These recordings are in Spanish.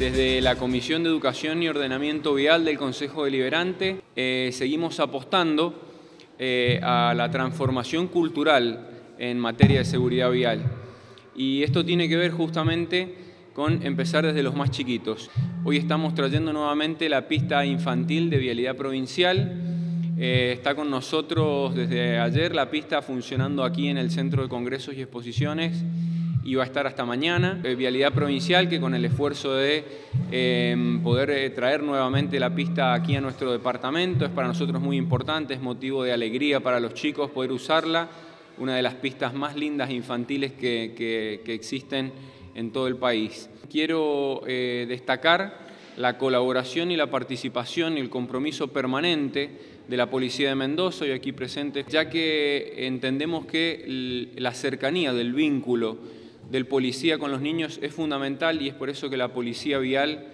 Desde la Comisión de Educación y Ordenamiento Vial del Concejo Deliberante seguimos apostando a la transformación cultural en materia de seguridad vial. Y esto tiene que ver justamente con empezar desde los más chiquitos. Hoy estamos trayendo nuevamente la pista infantil de Vialidad Provincial. Está con nosotros desde ayer la pista funcionando aquí en el Centro de Congresos y Exposiciones. Y va a estar hasta mañana. Vialidad Provincial, que con el esfuerzo de poder traer nuevamente la pista aquí a nuestro departamento, es para nosotros muy importante, es motivo de alegría para los chicos poder usarla, una de las pistas más lindas infantiles que existen en todo el país. Quiero destacar la colaboración y la participación y el compromiso permanente de la Policía de Mendoza hoy aquí presente, ya que entendemos que la cercanía del vínculo del policía con los niños es fundamental y es por eso que la Policía Vial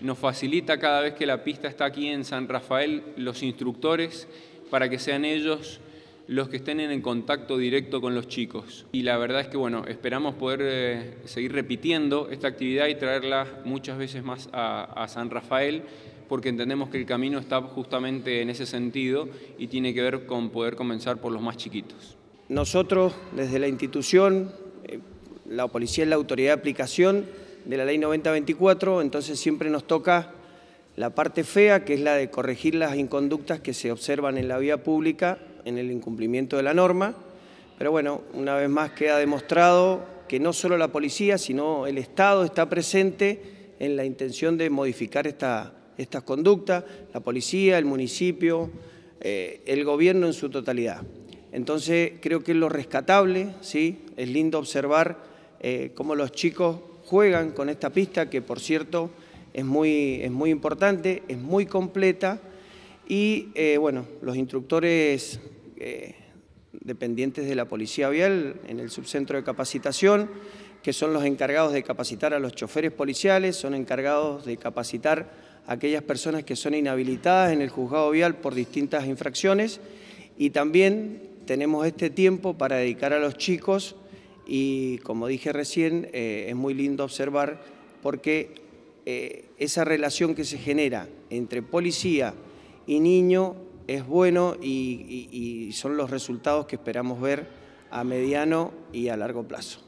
nos facilita cada vez que la pista está aquí en San Rafael los instructores para que sean ellos los que estén en contacto directo con los chicos. Y la verdad es que bueno, esperamos poder seguir repitiendo esta actividad y traerla muchas veces más a San Rafael, porque entendemos que el camino está justamente en ese sentido y tiene que ver con poder comenzar por los más chiquitos. Nosotros desde la institución, la policía es la autoridad de aplicación de la ley 9024, entonces siempre nos toca la parte fea, que es la de corregir las inconductas que se observan en la vía pública, en el incumplimiento de la norma. Pero bueno, una vez más queda demostrado que no solo la policía, sino el Estado está presente en la intención de modificar estas conductas, la policía, el municipio, el gobierno en su totalidad. Entonces creo que es lo rescatable, ¿sí? Es lindo observar cómo los chicos juegan con esta pista, que por cierto es muy importante, es muy completa, y bueno, los instructores dependientes de la Policía Vial en el subcentro de capacitación, que son los encargados de capacitar a los choferes policiales, son encargados de capacitar a aquellas personas que son inhabilitadas en el juzgado vial por distintas infracciones, y también tenemos este tiempo para dedicar a los chicos. Y como dije recién, es muy lindo observar porque esa relación que se genera entre policía y niño es bueno y son los resultados que esperamos ver a mediano y a largo plazo.